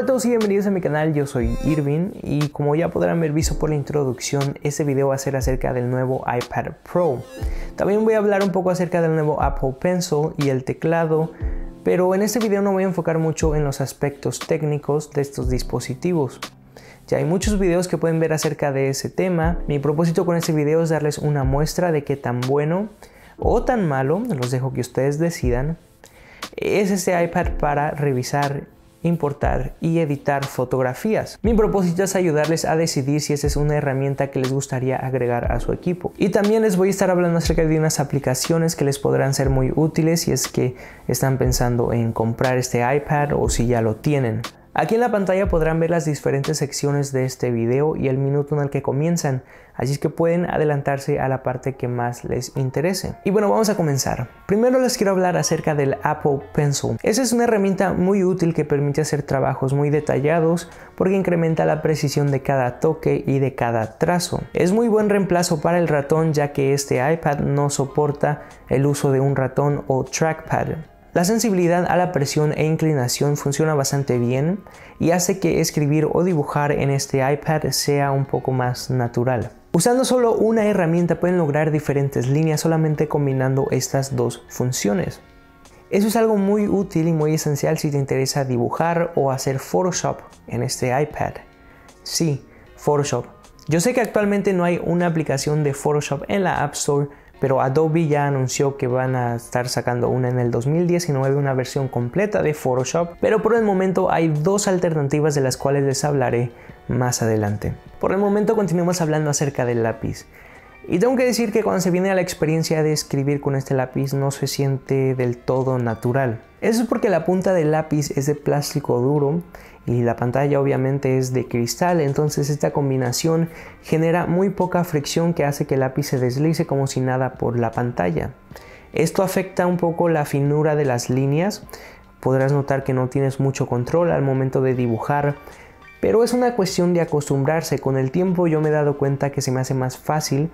Hola a todos y bienvenidos a mi canal, yo soy Irving y como ya podrán haber visto por la introducción, este video va a ser acerca del nuevo iPad Pro. También voy a hablar un poco acerca del nuevo Apple Pencil y el teclado, pero en este video no voy a enfocar mucho en los aspectos técnicos de estos dispositivos. Ya hay muchos videos que pueden ver acerca de ese tema. Mi propósito con este video es darles una muestra de qué tan bueno o tan malo, los dejo que ustedes decidan, es este iPad para revisar, importar y editar fotografías. Mi propósito es ayudarles a decidir si esa es una herramienta que les gustaría agregar a su equipo. Y también les voy a estar hablando acerca de unas aplicaciones que les podrán ser muy útiles si es que están pensando en comprar este iPad o si ya lo tienen. Aquí en la pantalla podrán ver las diferentes secciones de este video y el minuto en el que comienzan, así es que pueden adelantarse a la parte que más les interese. Y bueno, vamos a comenzar. Primero les quiero hablar acerca del Apple Pencil. Esa es una herramienta muy útil que permite hacer trabajos muy detallados porque incrementa la precisión de cada toque y de cada trazo. Es muy buen reemplazo para el ratón ya que este iPad no soporta el uso de un ratón o trackpad. La sensibilidad a la presión e inclinación funciona bastante bien y hace que escribir o dibujar en este iPad sea un poco más natural. Usando solo una herramienta pueden lograr diferentes líneas solamente combinando estas dos funciones. Eso es algo muy útil y muy esencial si te interesa dibujar o hacer Photoshop en este iPad. Sí, Photoshop. Yo sé que actualmente no hay una aplicación de Photoshop en la App Store, pero Adobe ya anunció que van a estar sacando una en el 2019, una versión completa de Photoshop, pero por el momento hay dos alternativas de las cuales les hablaré más adelante. Por el momento continuemos hablando acerca del lápiz. Y tengo que decir que cuando se viene a la experiencia de escribir con este lápiz no se siente del todo natural. Eso es porque la punta del lápiz es de plástico duro y la pantalla obviamente es de cristal, entonces esta combinación genera muy poca fricción que hace que el lápiz se deslice como si nada por la pantalla. Esto afecta un poco la finura de las líneas, podrás notar que no tienes mucho control al momento de dibujar, pero es una cuestión de acostumbrarse. Con el tiempo yo me he dado cuenta que se me hace más fácil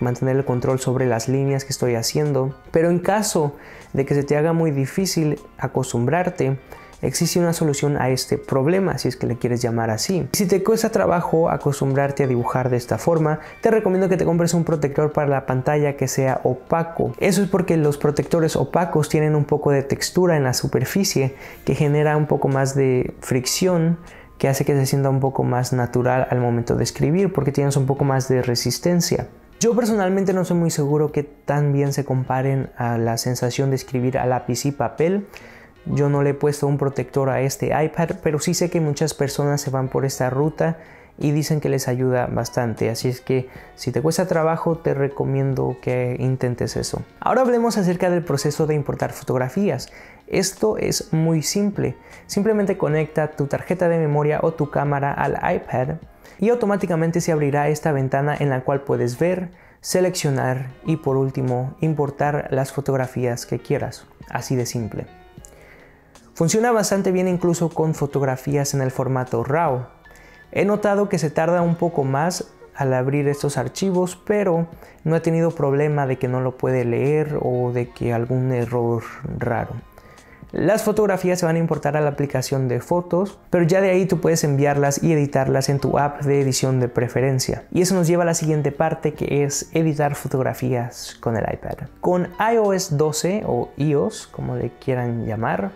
mantener el control sobre las líneas que estoy haciendo, pero en caso de que se te haga muy difícil acostumbrarte, existe una solución a este problema, si es que le quieres llamar así. Si te cuesta trabajo acostumbrarte a dibujar de esta forma, te recomiendo que te compres un protector para la pantalla que sea opaco. Eso es porque los protectores opacos tienen un poco de textura en la superficie que genera un poco más de fricción, que hace que se sienta un poco más natural al momento de escribir porque tienes un poco más de resistencia. Yo personalmente no soy muy seguro que tan bien se comparen a la sensación de escribir a lápiz y papel. Yo no le he puesto un protector a este iPad, pero sí sé que muchas personas se van por esta ruta y dicen que les ayuda bastante, así es que si te cuesta trabajo te recomiendo que intentes eso. Ahora hablemos acerca del proceso de importar fotografías. Esto es muy simple, simplemente conecta tu tarjeta de memoria o tu cámara al iPad y automáticamente se abrirá esta ventana en la cual puedes ver, seleccionar y por último importar las fotografías que quieras, así de simple. Funciona bastante bien incluso con fotografías en el formato RAW. He notado que se tarda un poco más al abrir estos archivos, pero no he tenido problema de que no lo puede leer o de que algún error raro. Las fotografías se van a importar a la aplicación de fotos, pero ya de ahí tú puedes enviarlas y editarlas en tu app de edición de preferencia. Y eso nos lleva a la siguiente parte, que es editar fotografías con el iPad. Con iOS 12 o iOS, como le quieran llamar,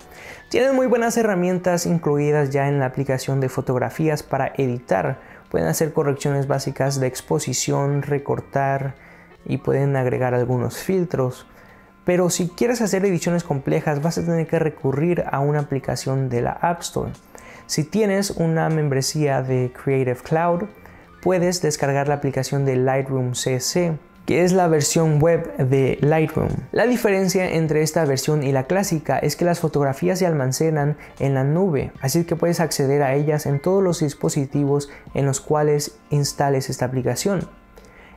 tienen muy buenas herramientas incluidas ya en la aplicación de fotografías para editar. Pueden hacer correcciones básicas de exposición, recortar y pueden agregar algunos filtros. Pero si quieres hacer ediciones complejas vas a tener que recurrir a una aplicación de la App Store. Si tienes una membresía de Creative Cloud, puedes descargar la aplicación de Lightroom CC, que es la versión web de Lightroom. La diferencia entre esta versión y la clásica es que las fotografías se almacenan en la nube, así que puedes acceder a ellas en todos los dispositivos en los cuales instales esta aplicación.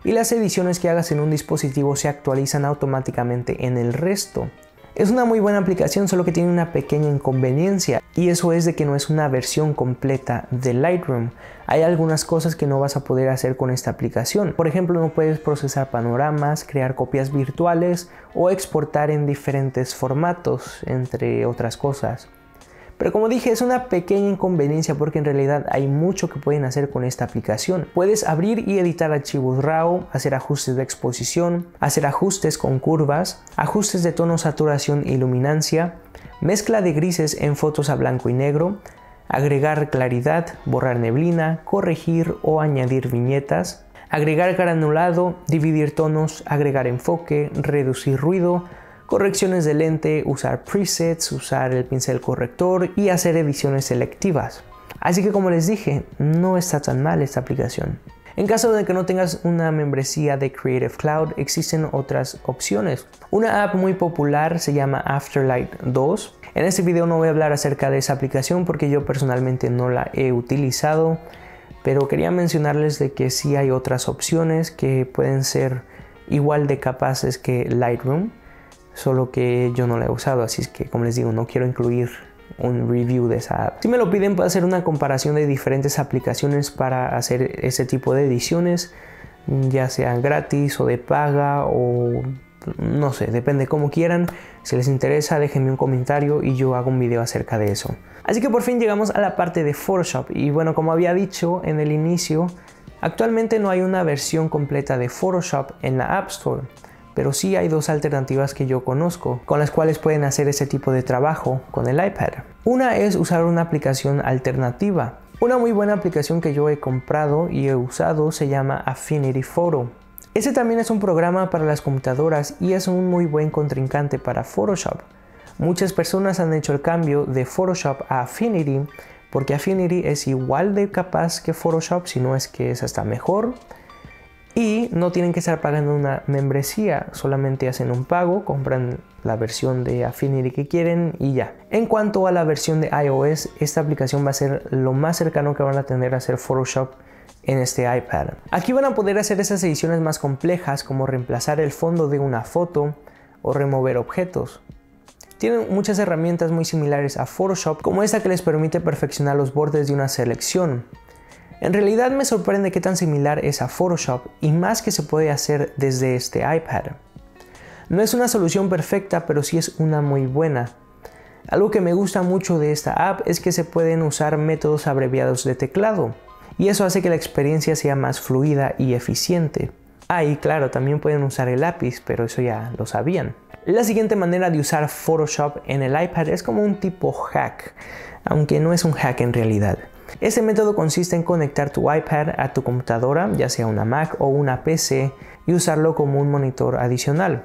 Y las ediciones que hagas en un dispositivo se actualizan automáticamente en el resto. Es una muy buena aplicación, solo que tiene una pequeña inconveniencia, y eso es de que no es una versión completa de Lightroom. Hay algunas cosas que no vas a poder hacer con esta aplicación. Por ejemplo, no puedes procesar panoramas, crear copias virtuales o exportar en diferentes formatos, entre otras cosas. Pero como dije, es una pequeña inconveniencia porque en realidad hay mucho que pueden hacer con esta aplicación. Puedes abrir y editar archivos RAW, hacer ajustes de exposición, hacer ajustes con curvas, ajustes de tono, saturación e iluminancia, mezcla de grises en fotos a blanco y negro, agregar claridad, borrar neblina, corregir o añadir viñetas, agregar granulado, dividir tonos, agregar enfoque, reducir ruido, correcciones de lente, usar presets, usar el pincel corrector y hacer ediciones selectivas. Así que como les dije, no está tan mal esta aplicación. En caso de que no tengas una membresía de Creative Cloud, existen otras opciones. Una app muy popular se llama Afterlight 2. En este video no voy a hablar acerca de esa aplicación porque yo personalmente no la he utilizado, pero quería mencionarles de que sí hay otras opciones que pueden ser igual de capaces que Lightroom, solo que yo no la he usado, así es que como les digo, no quiero incluir un review de esa app. Si me lo piden, puedo hacer una comparación de diferentes aplicaciones para hacer ese tipo de ediciones, ya sean gratis o de paga o no sé, depende como quieran. Si les interesa, déjenme un comentario y yo hago un video acerca de eso. Así que por fin llegamos a la parte de Photoshop y bueno, como había dicho en el inicio, actualmente no hay una versión completa de Photoshop en la App Store, pero sí hay dos alternativas que yo conozco con las cuales pueden hacer ese tipo de trabajo con el iPad. Una es usar una aplicación alternativa. Una muy buena aplicación que yo he comprado y he usado se llama Affinity Photo. Este también es un programa para las computadoras y es un muy buen contrincante para Photoshop. Muchas personas han hecho el cambio de Photoshop a Affinity porque Affinity es igual de capaz que Photoshop, si no es que es hasta mejor. Y no tienen que estar pagando una membresía, solamente hacen un pago, compran la versión de Affinity que quieren y ya. En cuanto a la versión de iOS, esta aplicación va a ser lo más cercano que van a tener a hacer Photoshop en este iPad. Aquí van a poder hacer esas ediciones más complejas, como reemplazar el fondo de una foto o remover objetos. Tienen muchas herramientas muy similares a Photoshop, como esta que les permite perfeccionar los bordes de una selección. En realidad me sorprende qué tan similar es a Photoshop y más que se puede hacer desde este iPad. No es una solución perfecta, pero sí es una muy buena. Algo que me gusta mucho de esta app es que se pueden usar métodos abreviados de teclado y eso hace que la experiencia sea más fluida y eficiente. Ah, y claro, también pueden usar el lápiz, pero eso ya lo sabían. La siguiente manera de usar Photoshop en el iPad es como un tipo hack, aunque no es un hack en realidad. Este método consiste en conectar tu iPad a tu computadora, ya sea una Mac o una PC, y usarlo como un monitor adicional.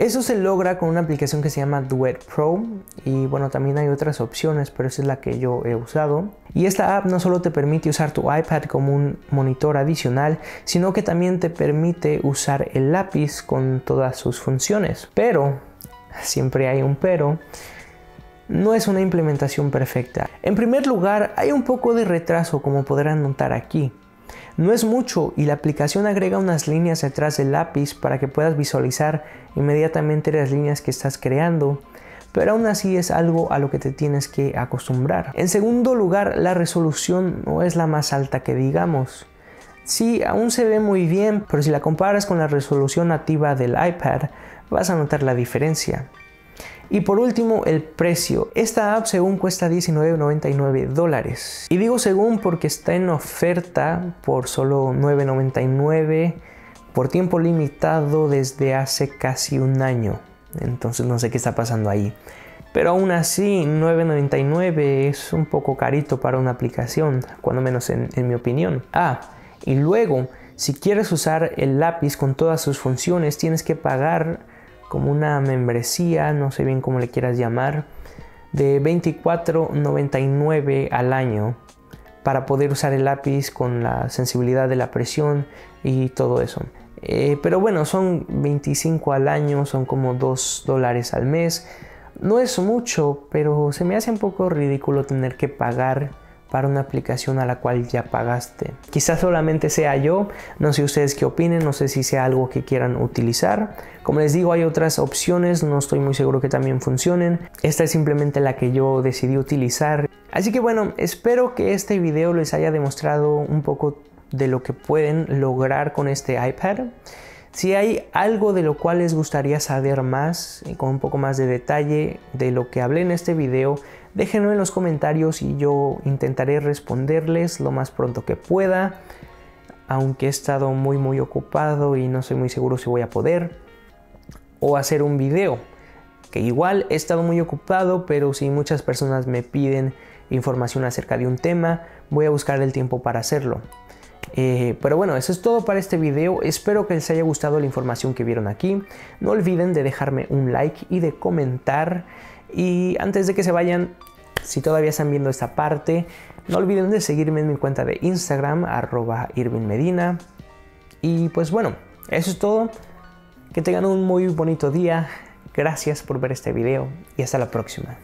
Eso se logra con una aplicación que se llama Duet Pro, y bueno, también hay otras opciones, pero esa es la que yo he usado. Y esta app no solo te permite usar tu iPad como un monitor adicional, sino que también te permite usar el lápiz con todas sus funciones. Pero, siempre hay un pero, no es una implementación perfecta. En primer lugar, hay un poco de retraso, como podrán notar aquí. No es mucho y la aplicación agrega unas líneas detrás del lápiz para que puedas visualizar inmediatamente las líneas que estás creando, pero aún así es algo a lo que te tienes que acostumbrar. En segundo lugar, la resolución no es la más alta que digamos. Sí, aún se ve muy bien, pero si la comparas con la resolución nativa del iPad, vas a notar la diferencia. Y por último, el precio. Esta app según cuesta $19.99. Y digo según porque está en oferta por solo $9.99 por tiempo limitado desde hace casi un año. Entonces no sé qué está pasando ahí. Pero aún así, $9.99 es un poco carito para una aplicación, cuando menos en mi opinión. Ah, y luego, si quieres usar el lápiz con todas sus funciones, tienes que pagar como una membresía, no sé bien cómo le quieras llamar, de $24.99 al año para poder usar el lápiz con la sensibilidad de la presión y todo eso. Pero bueno, son 25 al año, son como $2 al mes. No es mucho, pero se me hace un poco ridículo tener que pagar para una aplicación a la cual ya pagaste. Quizás solamente sea yo, no sé ustedes qué opinen, no sé si sea algo que quieran utilizar. Como les digo, hay otras opciones, no estoy muy seguro que también funcionen. Esta es simplemente la que yo decidí utilizar. Así que bueno, espero que este video les haya demostrado un poco de lo que pueden lograr con este iPad. Si hay algo de lo cual les gustaría saber más y con un poco más de detalle de lo que hablé en este video, déjenlo en los comentarios y yo intentaré responderles lo más pronto que pueda, aunque he estado muy ocupado y no soy muy seguro si voy a poder o hacer un video, que igual he estado muy ocupado, pero si muchas personas me piden información acerca de un tema, voy a buscar el tiempo para hacerlo. Pero bueno, eso es todo para este video. Espero que les haya gustado la información que vieron aquí. No olviden de dejarme un like y de comentar. Y antes de que se vayan, si todavía están viendo esta parte, no olviden de seguirme en mi cuenta de Instagram, @irvinmedina. Y pues bueno, eso es todo. Que tengan un muy bonito día. Gracias por ver este video y hasta la próxima.